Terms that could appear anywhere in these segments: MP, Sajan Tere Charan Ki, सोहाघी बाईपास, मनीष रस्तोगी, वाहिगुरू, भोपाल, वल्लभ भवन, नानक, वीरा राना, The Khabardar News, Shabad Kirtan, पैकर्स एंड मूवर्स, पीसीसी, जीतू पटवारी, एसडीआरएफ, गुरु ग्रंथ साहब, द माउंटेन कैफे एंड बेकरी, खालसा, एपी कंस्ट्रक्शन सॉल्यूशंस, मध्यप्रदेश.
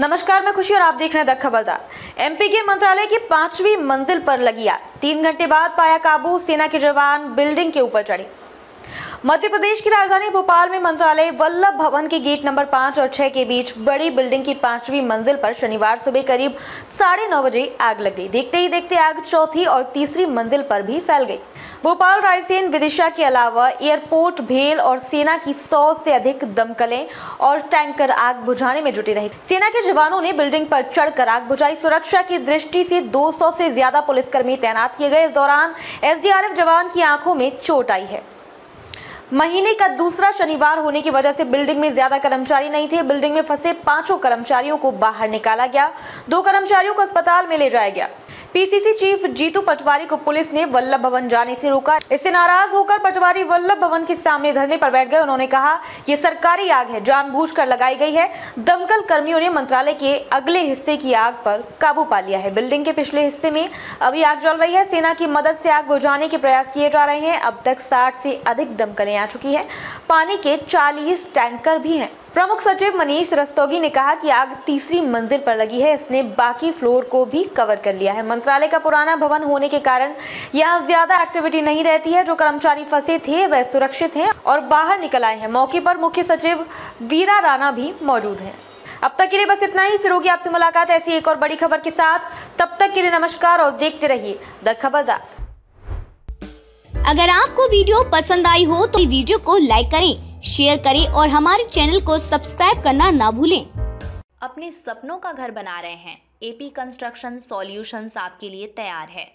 नमस्कार, मैं खुशी और आप देख रहे हैं द खबरदार। एमपी के मंत्रालय की 5वीं मंजिल पर लगी आग, 3 घंटे बाद पाया काबू, सेना के जवान बिल्डिंग के ऊपर चढ़े। मध्य प्रदेश की राजधानी भोपाल में मंत्रालय वल्लभ भवन के गेट नंबर 5 और 6 के बीच बड़ी बिल्डिंग की 5वीं मंजिल पर शनिवार सुबह करीब 9:30 बजे आग लग गई। देखते ही देखते आग चौथी और तीसरी मंजिल पर भी फैल गई। भोपाल, रायसेन, विदिशा के अलावा एयरपोर्ट, भेल और सेना की 100 से अधिक दमकलें और टैंकर आग बुझाने में जुटे रहे। सेना के जवानों ने बिल्डिंग पर चढ़कर आग बुझाई। सुरक्षा की दृष्टि से 200 से ज्यादा पुलिसकर्मी तैनात किए गए। इस दौरान एसडीआरएफ जवान की आंखों में चोट आई है। महीने का दूसरा शनिवार होने की वजह से बिल्डिंग में ज्यादा कर्मचारी नहीं थे। बिल्डिंग में फंसे 5 कर्मचारियों को बाहर निकाला गया, 2 कर्मचारियों को अस्पताल में ले जाया गया। पीसीसी चीफ जीतू पटवारी को पुलिस ने वल्लभ भवन जाने से रोका। इससे नाराज होकर पटवारी वल्लभ भवन के सामने धरने पर बैठ गए। उन्होंने कहा, ये सरकारी आग है, जानबूझकर लगाई गई है। दमकल कर्मियों ने मंत्रालय के अगले हिस्से की आग पर काबू पा लिया है। बिल्डिंग के पिछले हिस्से में अभी आग जल रही है। सेना की मदद से आग बुझाने के प्रयास किए जा रहे हैं। अब तक 60 से अधिक दमकलें आ चुकी है। पानी के 40 टैंकर भी है। प्रमुख सचिव मनीष रस्तोगी ने कहा कि आग तीसरी मंजिल पर लगी है, इसने बाकी फ्लोर को भी कवर कर लिया है। मंत्रालय का पुराना भवन होने के कारण यहाँ ज्यादा एक्टिविटी नहीं रहती है। जो कर्मचारी फंसे थे वह सुरक्षित हैं और बाहर निकल आए हैं। मौके पर मुख्य सचिव वीरा राना भी मौजूद हैं। अब तक के लिए बस इतना ही। फिर होगी आपसे मुलाकात ऐसी एक और बड़ी खबर के साथ। तब तक के लिए नमस्कार और देखते रहिए द खबरदार। अगर आपको वीडियो पसंद आई हो तो वीडियो को लाइक करें, शेयर करें और हमारे चैनल को सब्सक्राइब करना ना भूलें। अपने सपनों का घर बना रहे हैं? एपी कंस्ट्रक्शन सॉल्यूशंस आपके लिए तैयार है।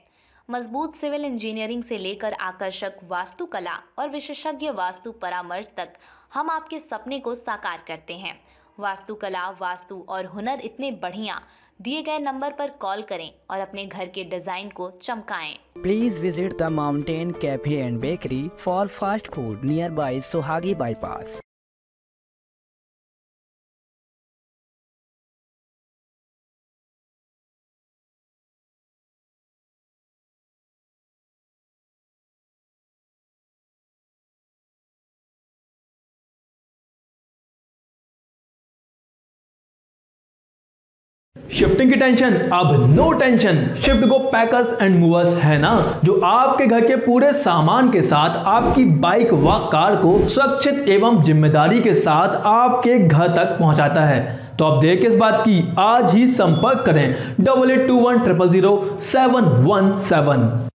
मजबूत सिविल इंजीनियरिंग से लेकर आकर्षक वास्तुकला और विशेषज्ञ वास्तु परामर्श तक हम आपके सपने को साकार करते हैं। वास्तुकला, वास्तु और हुनर इतने बढ़िया। दिए गए नंबर पर कॉल करें और अपने घर के डिजाइन को चमकाएं। Please visit द माउंटेन कैफे एंड बेकरी for fast food near by सोहाघी बाईपास। Shifting की टेंशन अब no tension. Shift go पैकर्स एंड मूवर्स है ना, जो आपके घर के पूरे सामान के साथ आपकी बाइक व कार को सुरक्षित एवं जिम्मेदारी के साथ आपके घर तक पहुंचाता है। तो आप देर किस बात की, आज ही संपर्क करें 8821000717।